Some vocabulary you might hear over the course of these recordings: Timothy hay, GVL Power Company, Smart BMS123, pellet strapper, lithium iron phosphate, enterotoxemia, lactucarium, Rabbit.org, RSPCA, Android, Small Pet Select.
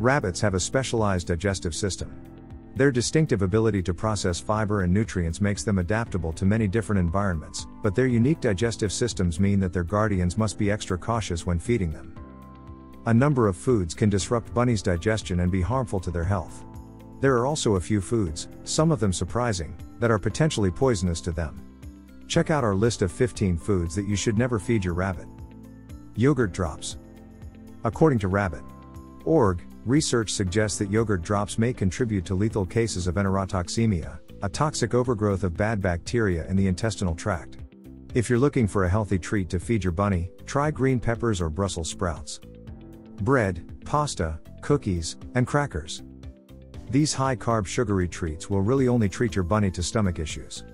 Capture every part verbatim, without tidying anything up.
Rabbits have a specialized digestive system. Their distinctive ability to process fiber and nutrients makes them adaptable to many different environments, but their unique digestive systems mean that their guardians must be extra cautious when feeding them. A number of foods can disrupt bunnies' digestion and be harmful to their health. There are also a few foods, some of them surprising, that are potentially poisonous to them. Check out our list of fifteen foods that you should never feed your rabbit. Yogurt drops. According to Rabbit dot org, research suggests that yogurt drops may contribute to lethal cases of enterotoxemia, a toxic overgrowth of bad bacteria in the intestinal tract. If you're looking for a healthy treat to feed your bunny, try green peppers or Brussels sprouts. Bread, pasta, cookies, and crackers. These high-carb sugary treats will really only treat your bunny to stomach issues.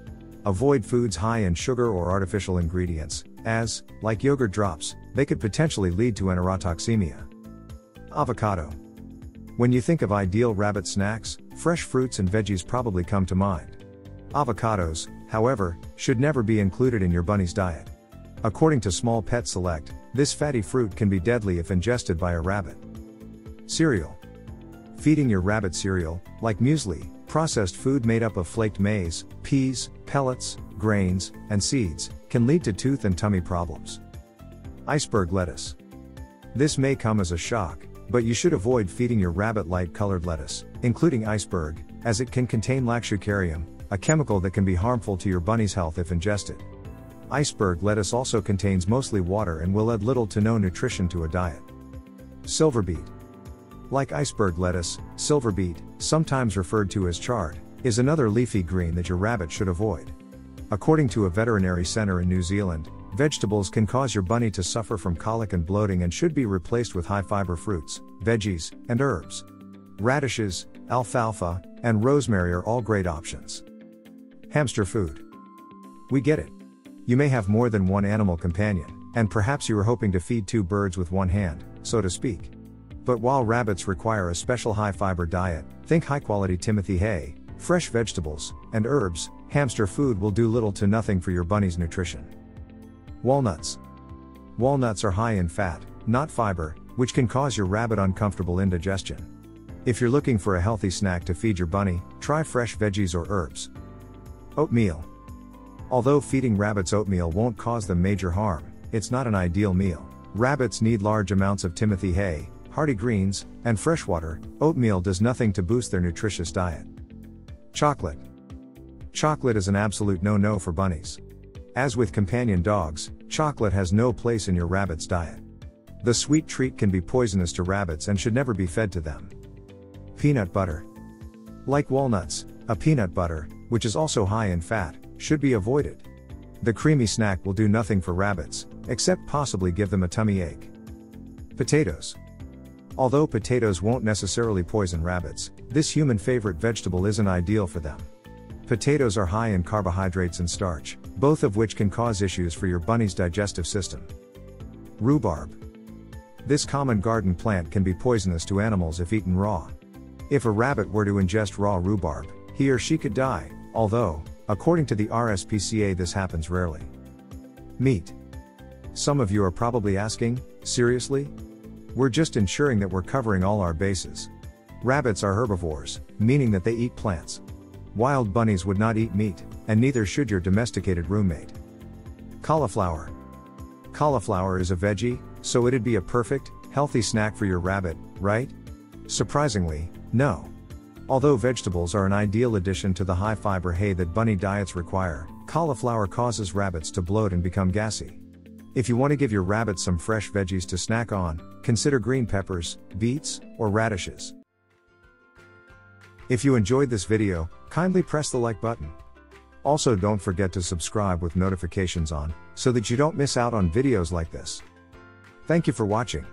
Avoid foods high in sugar or artificial ingredients, as, like yogurt drops, they could potentially lead to enterotoxemia. Avocado. When you think of ideal rabbit snacks, fresh fruits and veggies probably come to mind. Avocados, however, should never be included in your bunny's diet. According to Small Pet Select, this fatty fruit can be deadly if ingested by a rabbit. Cereal. Feeding your rabbit cereal, like muesli, processed food made up of flaked maize, peas, pellets, grains, and seeds, can lead to tooth and tummy problems. Iceberg lettuce. This may come as a shock, but you should avoid feeding your rabbit light-colored lettuce, including iceberg, as it can contain lactucarium, a chemical that can be harmful to your bunny's health if ingested. Iceberg lettuce also contains mostly water and will add little to no nutrition to a diet. Silver beet. Like iceberg lettuce, silver beet, sometimes referred to as chard, is another leafy green that your rabbit should avoid. According to a veterinary center in New Zealand, vegetables can cause your bunny to suffer from colic and bloating and should be replaced with high-fiber fruits, veggies, and herbs. Radishes, alfalfa, and rosemary are all great options. Hamster food. We get it. You may have more than one animal companion, and perhaps you are hoping to feed two birds with one hand, so to speak. But while rabbits require a special high-fiber diet, think high-quality Timothy hay, fresh vegetables, and herbs, hamster food will do little to nothing for your bunny's nutrition. Walnuts. Walnuts are high in fat, not fiber, which can cause your rabbit uncomfortable indigestion. If you're looking for a healthy snack to feed your bunny, try fresh veggies or herbs. Oatmeal. Although feeding rabbits oatmeal won't cause them major harm, it's not an ideal meal. Rabbits need large amounts of Timothy hay, hearty greens, and fresh water. Oatmeal does nothing to boost their nutritious diet. Chocolate. Chocolate is an absolute no-no for bunnies. As with companion dogs, chocolate has no place in your rabbit's diet. The sweet treat can be poisonous to rabbits and should never be fed to them. Peanut butter. Like walnuts, a peanut butter, which is also high in fat, should be avoided. The creamy snack will do nothing for rabbits, except possibly give them a tummy ache. Potatoes. Although potatoes won't necessarily poison rabbits, this human favorite vegetable isn't ideal for them. Potatoes are high in carbohydrates and starch, both of which can cause issues for your bunny's digestive system. Rhubarb. This common garden plant can be poisonous to animals if eaten raw. If a rabbit were to ingest raw rhubarb, he or she could die, although, according to the R S P C A, this happens rarely. Meat. Some of you are probably asking, seriously? We're just ensuring that we're covering all our bases. Rabbits are herbivores, meaning that they eat plants. Wild bunnies would not eat meat, and neither should your domesticated roommate. Cauliflower. Cauliflower is a veggie, so it'd be a perfect, healthy snack for your rabbit, right? Surprisingly, no. Although vegetables are an ideal addition to the high-fiber hay that bunny diets require, cauliflower causes rabbits to bloat and become gassy. If you want to give your rabbit some fresh veggies to snack on, consider green peppers, beets, or radishes. If you enjoyed this video, kindly press the like button. Also, don't forget to subscribe with notifications on, so that you don't miss out on videos like this. Thank you for watching.